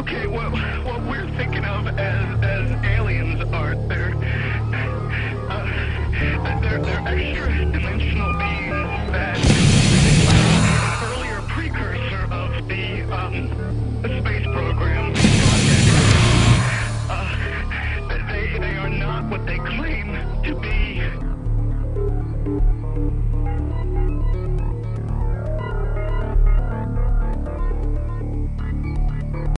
Okay, what we're thinking of as